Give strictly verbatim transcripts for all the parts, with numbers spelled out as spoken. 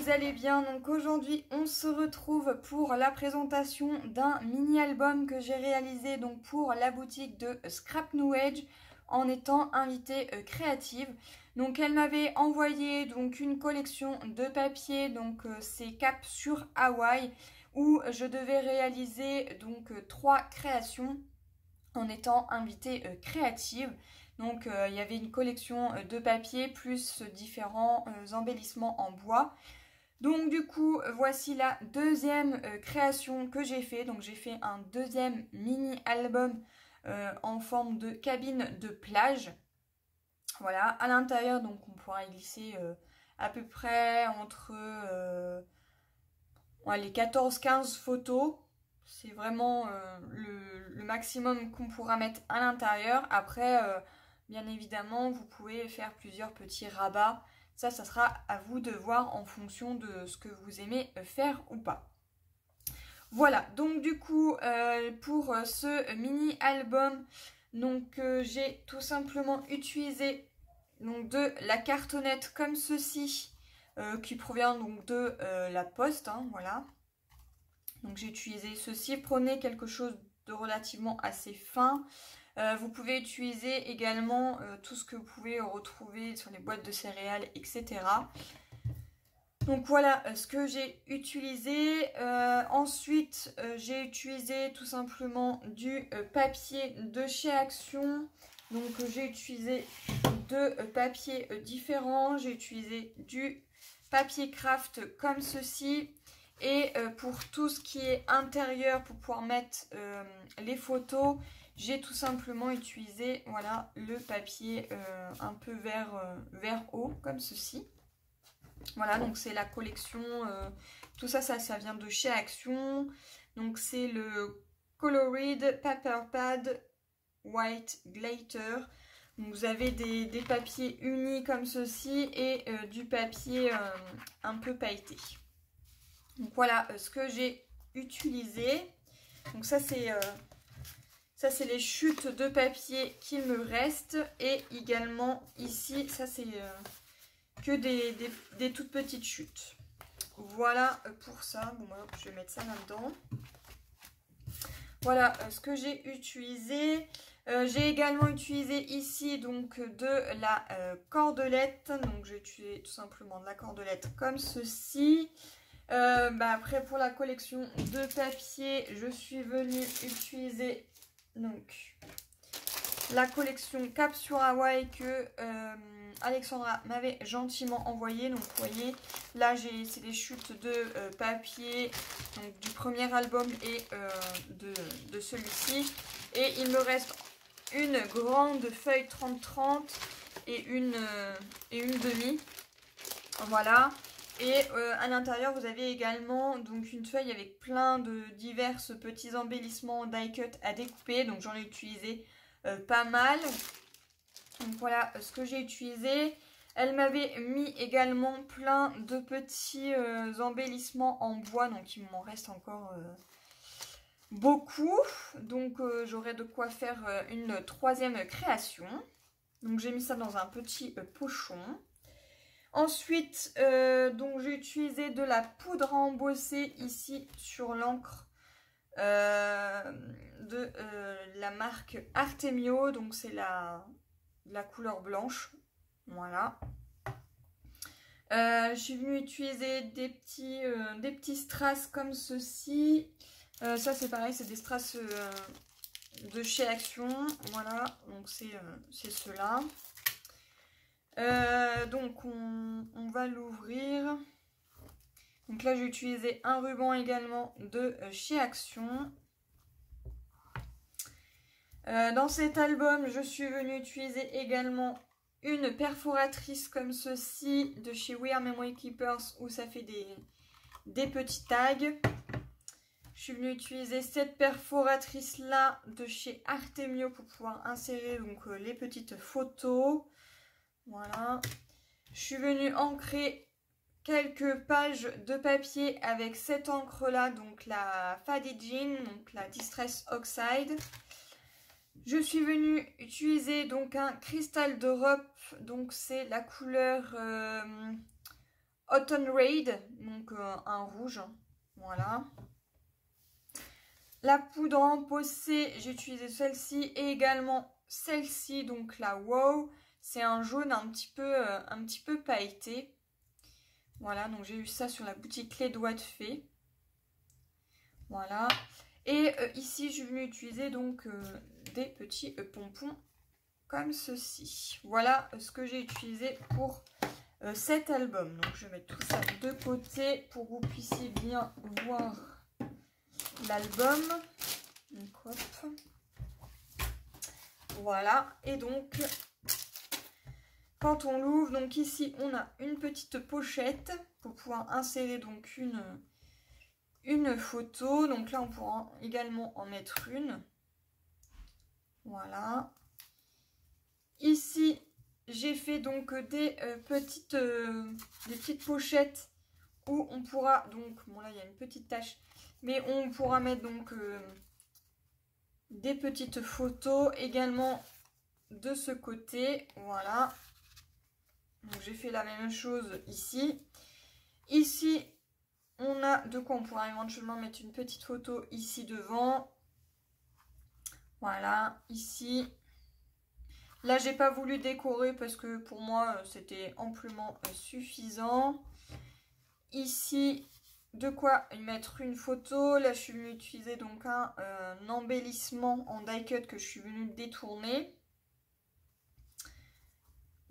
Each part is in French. vous allez bien. Donc aujourd'hui on se retrouve pour la présentation d'un mini-album que j'ai réalisé donc pour la boutique de Scrap New Age en étant invitée euh, créative. Donc elle m'avait envoyé donc une collection de papier, donc euh, c'est Cap sur Hawaï, où je devais réaliser donc euh, trois créations en étant invitée euh, créative. Donc euh, il y avait une collection de papier plus différents euh, embellissements en bois. Donc du coup voici la deuxième euh, création que j'ai fait. Donc j'ai fait un deuxième mini album euh, en forme de cabine de plage. Voilà, à l'intérieur donc on pourra y glisser euh, à peu près entre euh, ouais, les quatorze quinze photos. C'est vraiment euh, le, le maximum qu'on pourra mettre à l'intérieur. Après euh, bien évidemment, vous pouvez faire plusieurs petits rabats. Ça, ça sera à vous de voir en fonction de ce que vous aimez faire ou pas. Voilà, donc du coup, euh, pour ce mini-album, donc euh, j'ai tout simplement utilisé donc, de la cartonnette comme ceci, euh, qui provient donc de euh, la poste, hein, voilà. Donc j'ai utilisé ceci, prenez quelque chose de relativement assez fin. Euh, vous pouvez utiliser également euh, tout ce que vous pouvez retrouver sur les boîtes de céréales, et cetera. Donc voilà euh, ce que j'ai utilisé. Euh, ensuite, euh, j'ai utilisé tout simplement du euh, papier de chez Action. Donc euh, j'ai utilisé deux euh, papiers euh, différents. J'ai utilisé du papier craft comme ceci. Et euh, pour tout ce qui est intérieur, pour pouvoir mettre euh, les photos, j'ai tout simplement utilisé voilà, le papier euh, un peu vert, euh, vert eau, comme ceci. Voilà, donc c'est la collection. Euh, tout ça, ça, ça vient de chez Action. Donc c'est le Colored Paper Pad White Glitter. Donc vous avez des, des papiers unis comme ceci et euh, du papier euh, un peu pailleté. Donc voilà euh, ce que j'ai utilisé. Donc ça, c'est... Euh, Ça, c'est les chutes de papier qu'il me reste. Et également, ici, ça, c'est euh, que des, des, des toutes petites chutes. Voilà pour ça. Bon, hop, je vais mettre ça là-dedans. Voilà euh, ce que j'ai utilisé. Euh, j'ai également utilisé ici, donc, de la euh, cordelette. Donc, j'ai utilisé tout simplement de la cordelette comme ceci. Euh, bah, après, pour la collection de papier, je suis venue utiliser... Donc, la collection Cap sur Hawaï que euh, Alexandra m'avait gentiment envoyée. Donc, vous voyez, là, c'est des chutes de euh, papier donc, du premier album et euh, de, de celui-ci. Et il me reste une grande feuille trente trente et une, euh, et une demi. Voilà. Et euh, à l'intérieur, vous avez également donc une feuille avec plein de divers petits embellissements die-cut à découper. Donc j'en ai utilisé euh, pas mal. Donc voilà ce que j'ai utilisé. Elle m'avait mis également plein de petits euh, embellissements en bois. Donc il m'en reste encore euh, beaucoup. Donc euh, j'aurai de quoi faire euh, une troisième création. Donc j'ai mis ça dans un petit euh, pochon. Ensuite, euh, donc j'ai utilisé de la poudre à embosser ici sur l'encre euh, de euh, la marque Artemio. Donc c'est la, la couleur blanche. Voilà. Euh, je suis venue utiliser des petits, euh, des petits strass comme ceci. Euh, ça c'est pareil, c'est des strass euh, de chez Action. Voilà, donc c'est euh, c'est ceux-là. Euh, donc on, on va l'ouvrir. Donc là j'ai utilisé un ruban également de chez Action. Euh, dans cet album je suis venue utiliser également une perforatrice comme ceci de chez We Are Memory Keepers où ça fait des, des petits tags. Je suis venue utiliser cette perforatrice là de chez Artemio pour pouvoir insérer donc, les petites photos. Voilà, je suis venue ancrer quelques pages de papier avec cette encre là, donc la Fadi Jean, donc la Distress Oxide. Je suis venue utiliser donc un cristal d'Europe, donc c'est la couleur euh, Autumn Raid, donc euh, un rouge, voilà. La poudre en possé, j'ai utilisé celle-ci et également celle-ci, donc la Wow. C'est un jaune un petit peu, euh, un petit peu pailleté. Voilà, donc j'ai eu ça sur la boutique Les Doigts de Fée. Voilà. Et euh, ici, je suis venue utiliser donc euh, des petits euh, pompons comme ceci. Voilà euh, ce que j'ai utilisé pour euh, cet album. Donc je vais mettre tout ça de côté pour que vous puissiez bien voir l'album. Donc hop. Voilà. Et donc... quand on l'ouvre, donc ici on a une petite pochette pour pouvoir insérer donc une, une photo. Donc là on pourra également en mettre une. Voilà. Ici j'ai fait donc des euh, petites euh, des petites pochettes où on pourra donc, bon là il y a une petite tache, mais on pourra mettre donc euh, des petites photos également de ce côté. Voilà. Donc j'ai fait la même chose ici. Ici, on a de quoi on pourra éventuellement mettre une petite photo ici devant. Voilà, ici. Là, j'ai pas voulu décorer parce que pour moi, c'était amplement suffisant. Ici, de quoi mettre une photo. Là, je suis venue utiliser donc un, euh, un embellissement en die cut que je suis venue détourner.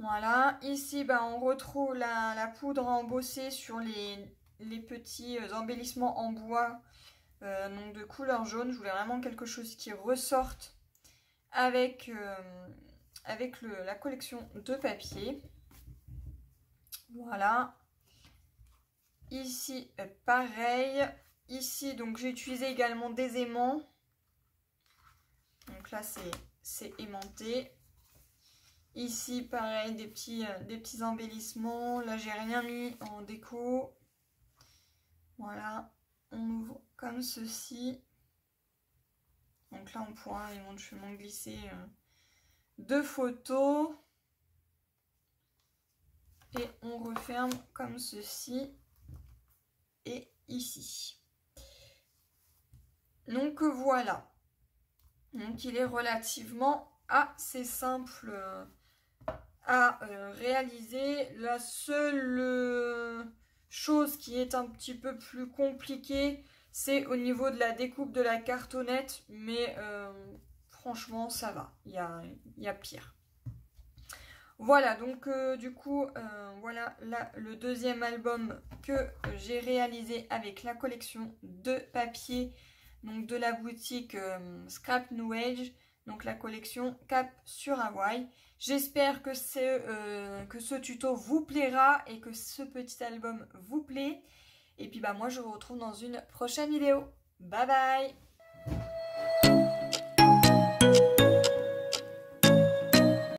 Voilà, ici bah, on retrouve la, la poudre embossée sur les, les petits embellissements en bois euh, donc de couleur jaune. Je voulais vraiment quelque chose qui ressorte avec, euh, avec le, la collection de papier. Voilà, ici pareil. Ici donc j'ai utilisé également des aimants. Donc là c'est aimanté. Ici, pareil, des petits, des petits embellissements. Là, j'ai rien mis en déco. Voilà, on ouvre comme ceci. Donc là, on pourra éventuellement glisser euh, deux photos. Et on referme comme ceci. Et ici. Donc voilà. Donc il est relativement assez simple Euh, à réaliser. La seule chose qui est un petit peu plus compliquée, c'est au niveau de la découpe de la cartonnette, mais euh, franchement ça va, il y a, y a pire. Voilà, donc euh, du coup euh, voilà la, le deuxième album que j'ai réalisé avec la collection de papier donc de la boutique euh, Scrap New Age. Donc la collection Cap sur Hawaï. J'espère que, euh, que ce tuto vous plaira et que ce petit album vous plaît. Et puis bah moi je vous retrouve dans une prochaine vidéo. Bye bye!